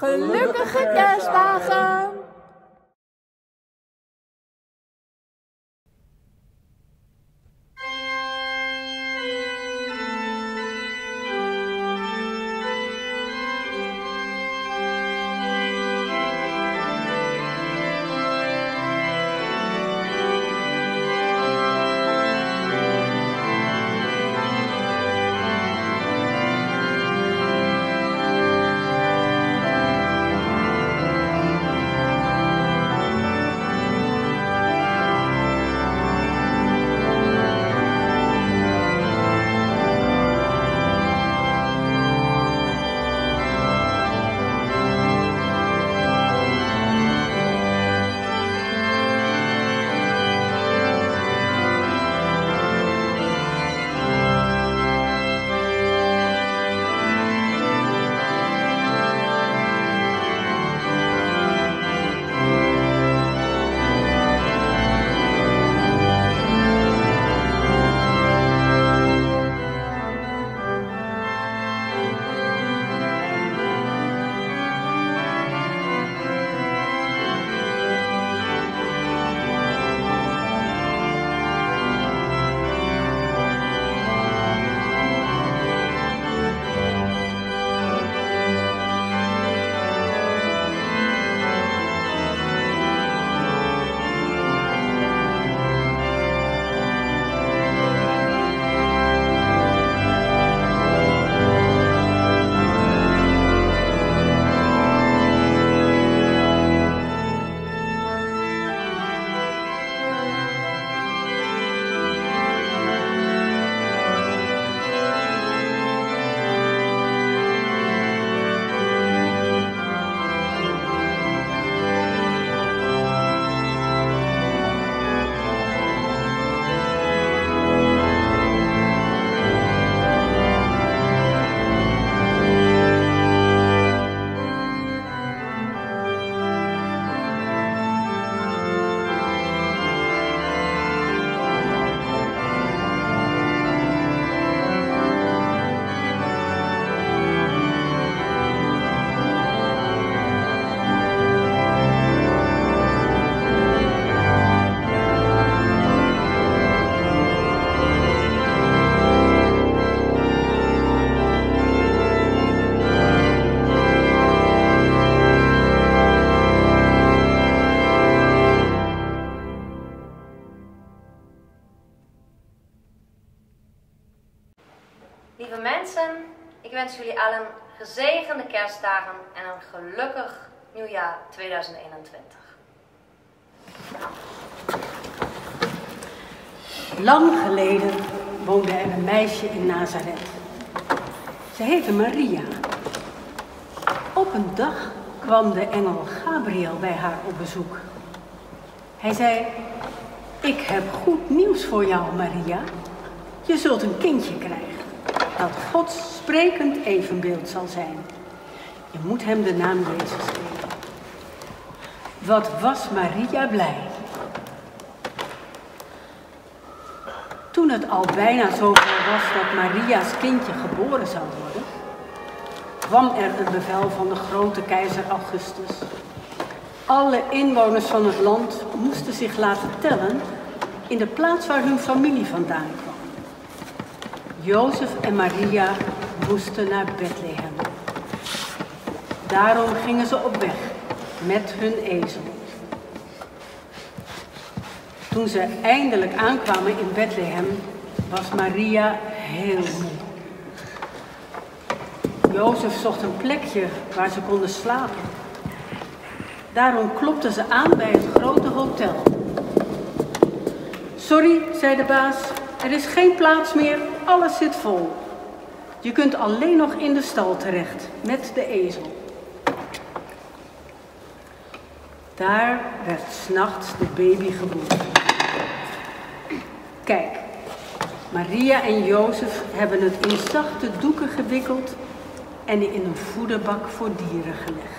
Gelukkige kerstdagen! Lieve mensen, ik wens jullie allen gezegende kerstdagen en een gelukkig nieuwjaar 2021. Lang geleden woonde er een meisje in Nazareth. Ze heette Maria. Op een dag kwam de engel Gabriël bij haar op bezoek. Hij zei: "Ik heb goed nieuws voor jou, Maria. Je zult een kindje krijgen, dat Gods sprekend evenbeeld zal zijn. Je moet hem de naam Jezus geven." Wat was Maria blij. Toen het al bijna zover was dat Maria's kindje geboren zou worden, kwam er een bevel van de grote keizer Augustus. Alle inwoners van het land moesten zich laten tellen in de plaats waar hun familie vandaan kwam. Jozef en Maria moesten naar Bethlehem. Daarom gingen ze op weg met hun ezel. Toen ze eindelijk aankwamen in Bethlehem, was Maria heel moe. Jozef zocht een plekje waar ze konden slapen. Daarom klopte ze aan bij het grote hotel. "Sorry," zei de baas, "er is geen plaats meer, alles zit vol. Je kunt alleen nog in de stal terecht, met de ezel." Daar werd 's nachts de baby geboren. Kijk, Maria en Jozef hebben het in zachte doeken gewikkeld en in een voederbak voor dieren gelegd.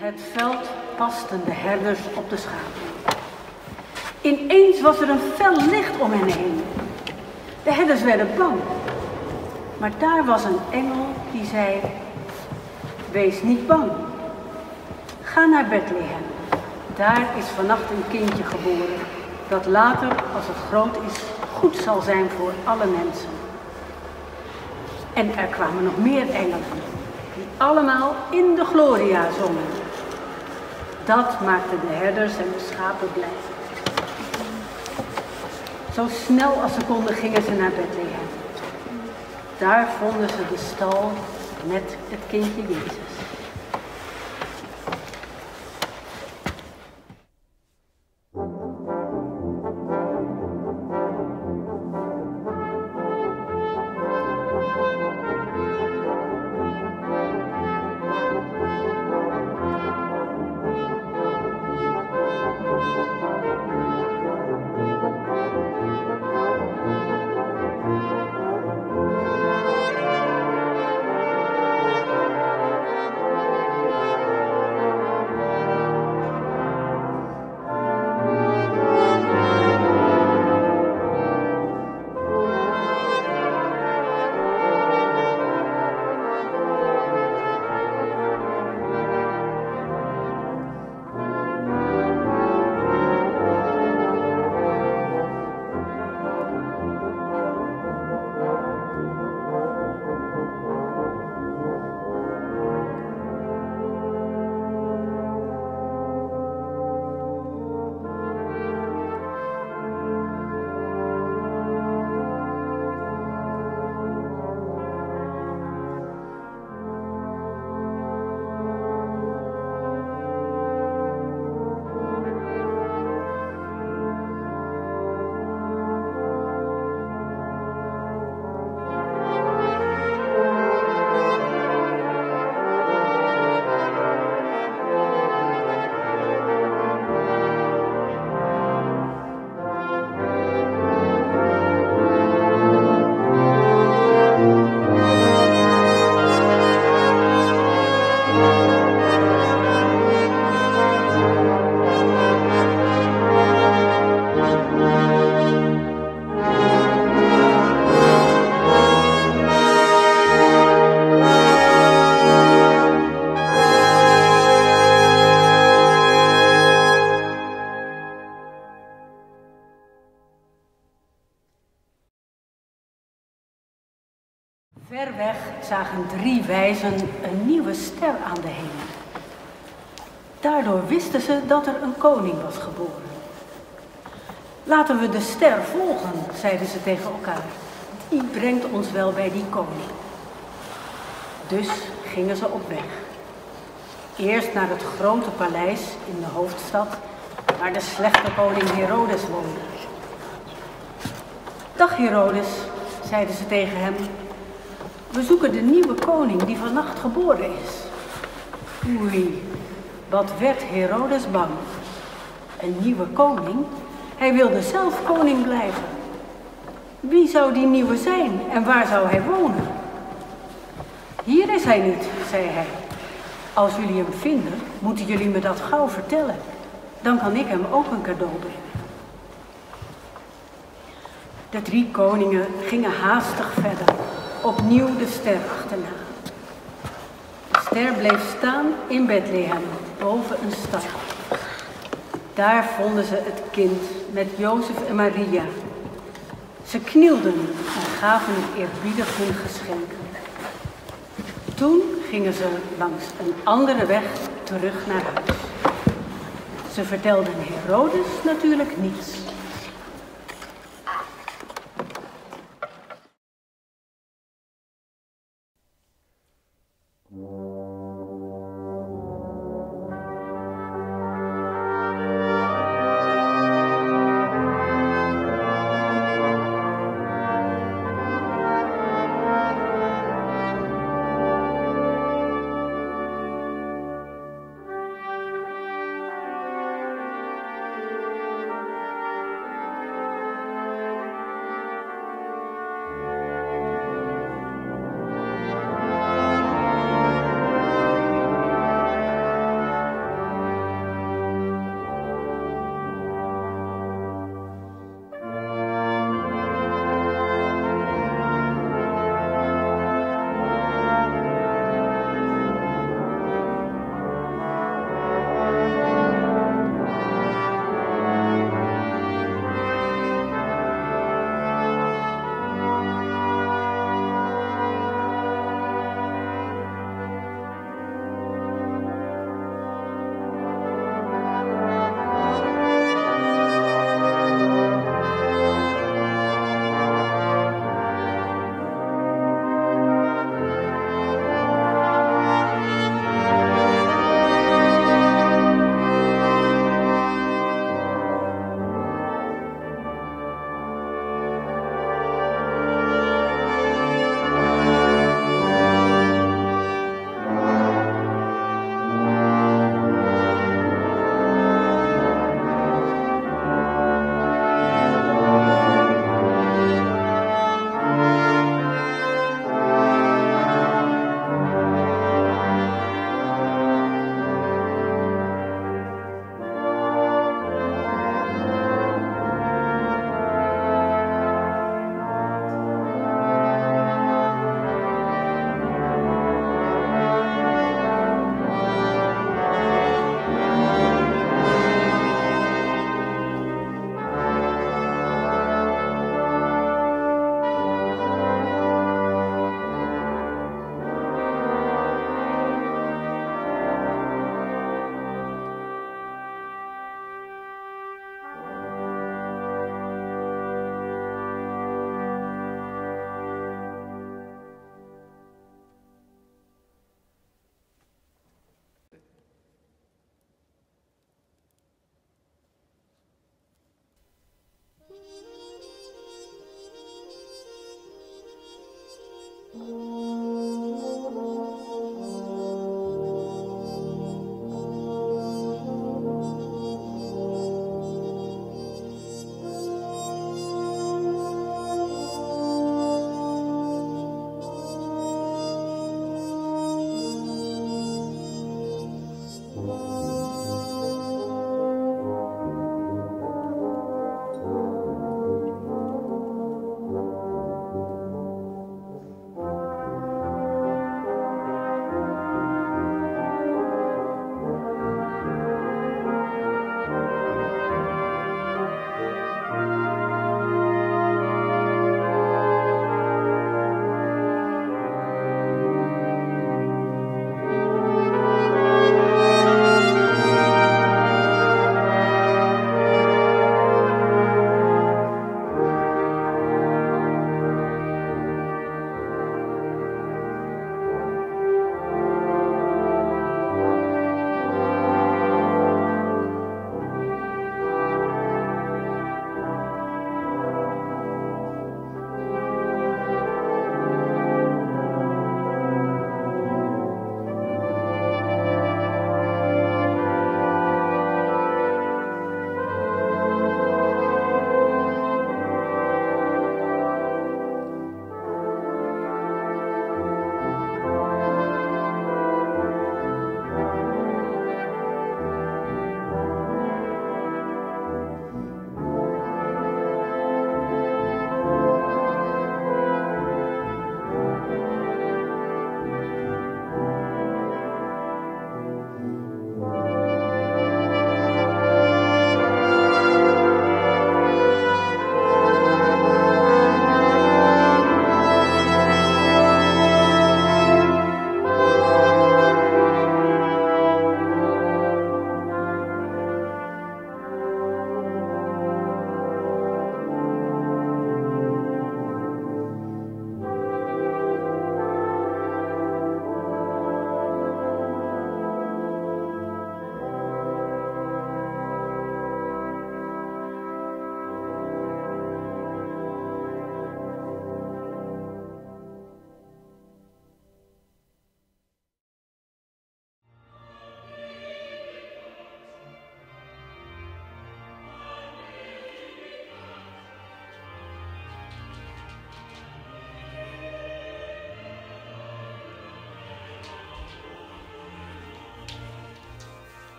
Het veld pasten de herders op de schapen. Ineens was er een fel licht om hen heen. De herders werden bang. Maar daar was een engel die zei: wees niet bang. Ga naar Bethlehem. Daar is vannacht een kindje geboren, dat later, als het groot is, goed zal zijn voor alle mensen. En er kwamen nog meer engelen, die allemaal in de gloria zongen. Dat maakte de herders en de schapen blij. Zo snel als ze konden gingen ze naar Bethlehem. Daar vonden ze de stal met het kindje Jezus. Ver weg zagen drie wijzen een nieuwe ster aan de hemel. Daardoor wisten ze dat er een koning was geboren. Laten we de ster volgen, zeiden ze tegen elkaar. Die brengt ons wel bij die koning. Dus gingen ze op weg. Eerst naar het grote paleis in de hoofdstad, waar de slechte koning Herodes woonde. Dag Herodes, zeiden ze tegen hem. We zoeken de nieuwe koning die vannacht geboren is. Oei, wat werd Herodes bang. Een nieuwe koning? Hij wilde zelf koning blijven. Wie zou die nieuwe zijn en waar zou hij wonen? Hier is hij niet, zei hij. Als jullie hem vinden, moeten jullie me dat gauw vertellen. Dan kan ik hem ook een cadeau brengen. De drie koningen gingen haastig verder. Opnieuw de ster achterna. De ster bleef staan in Bethlehem, boven een stad. Daar vonden ze het kind met Jozef en Maria. Ze knielden en gaven het eerbiedig hun geschenken. Toen gingen ze langs een andere weg terug naar huis. Ze vertelden Herodes natuurlijk niets.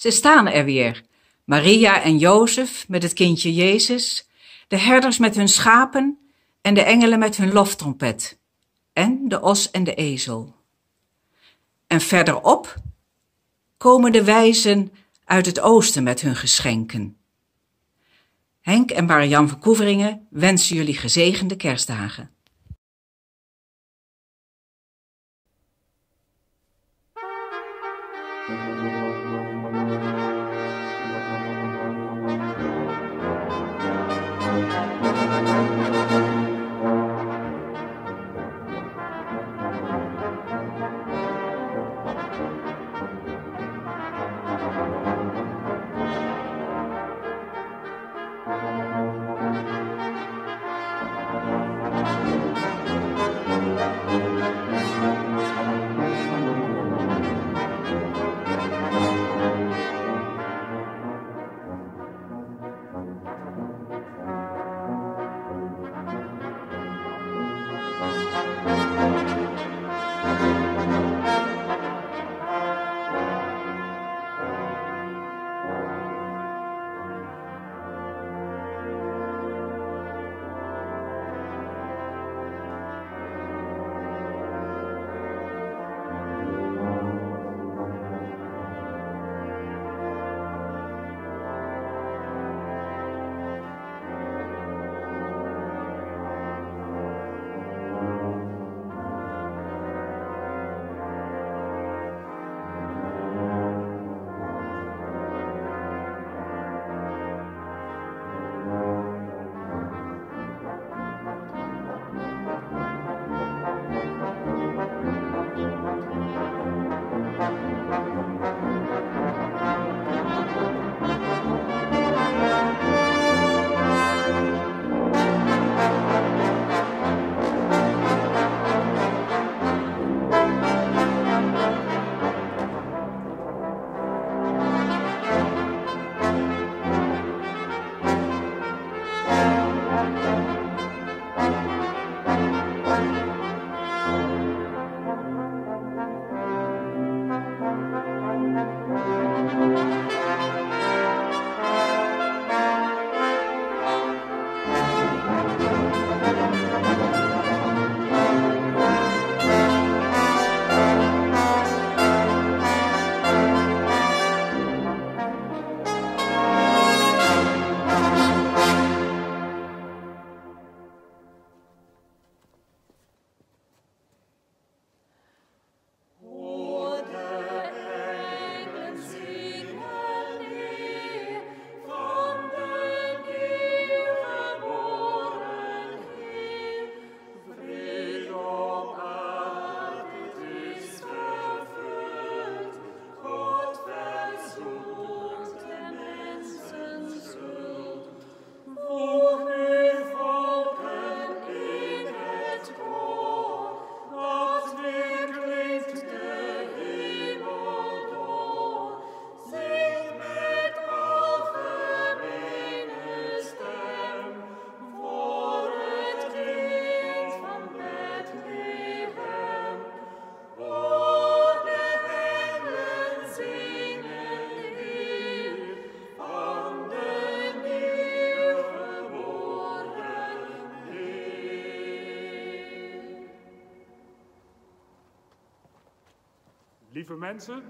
Ze staan er weer, Maria en Jozef met het kindje Jezus, de herders met hun schapen en de engelen met hun loftrompet en de os en de ezel. En verderop komen de wijzen uit het oosten met hun geschenken. Henk en Marianne van Koeveringen wensen jullie gezegende kerstdagen. Lieve mensen,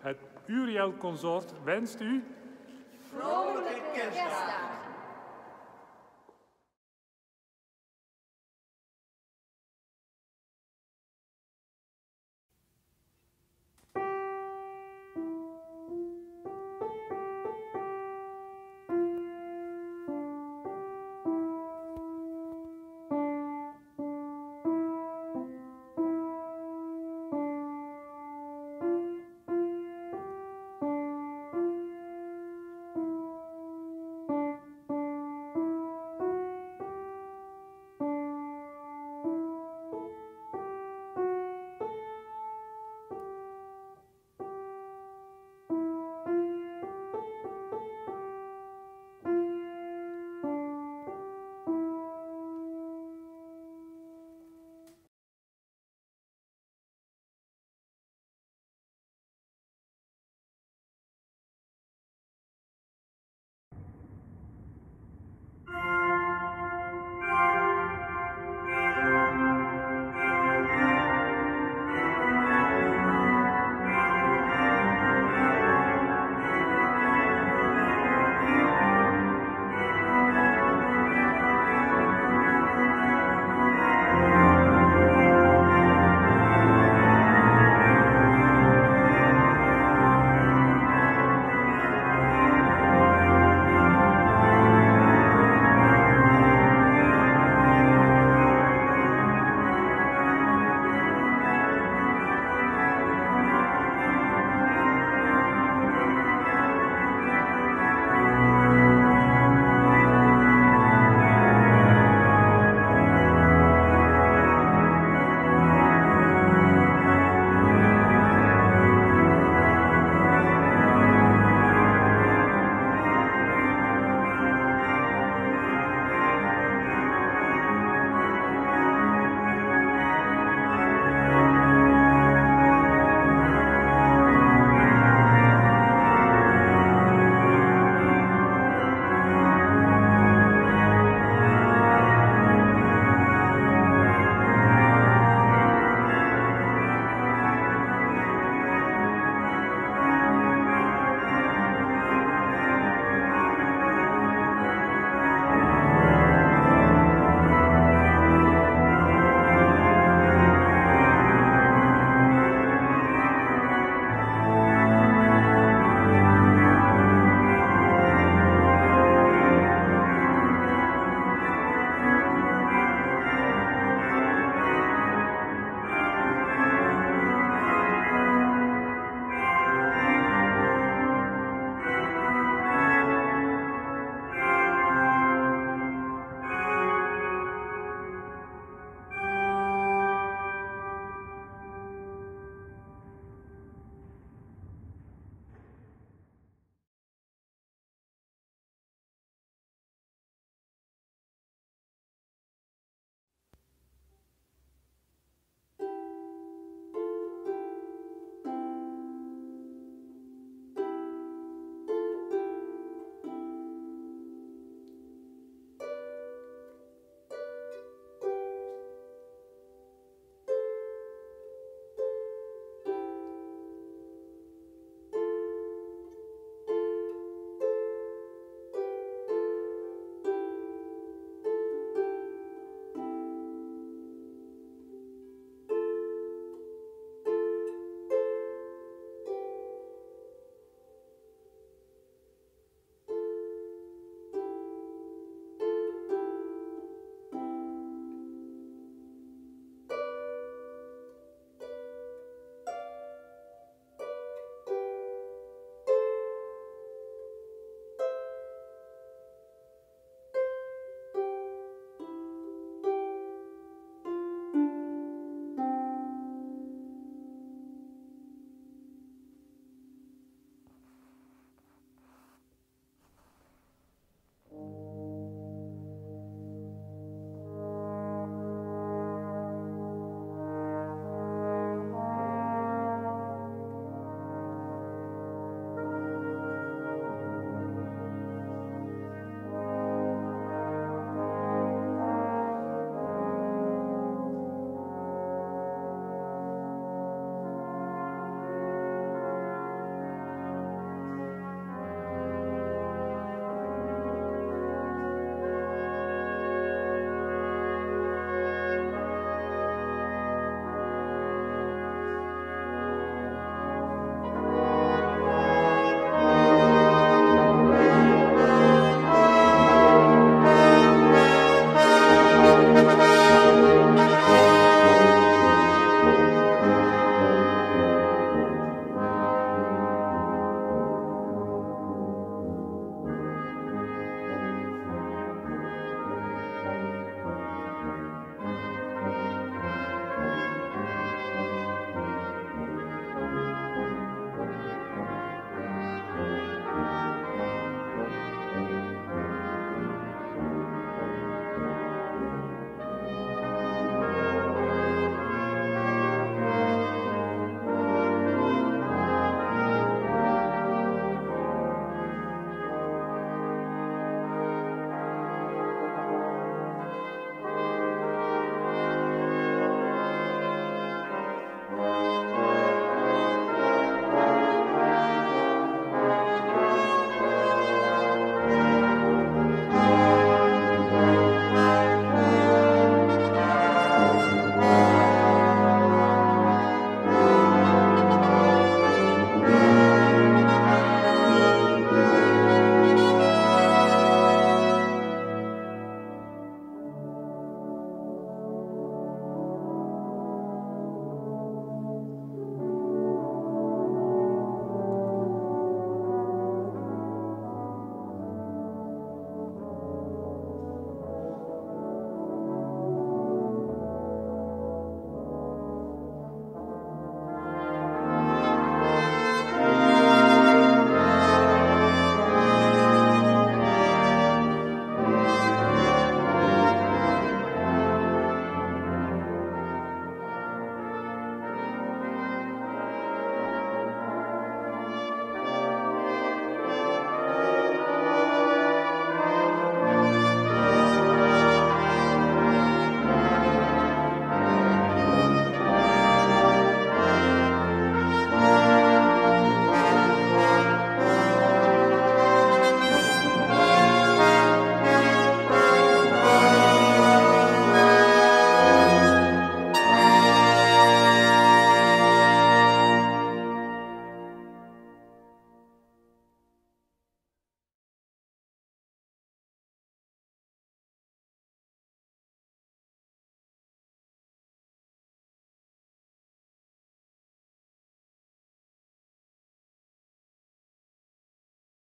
het Uriel Consort wenst u vrolijke kerstdagen.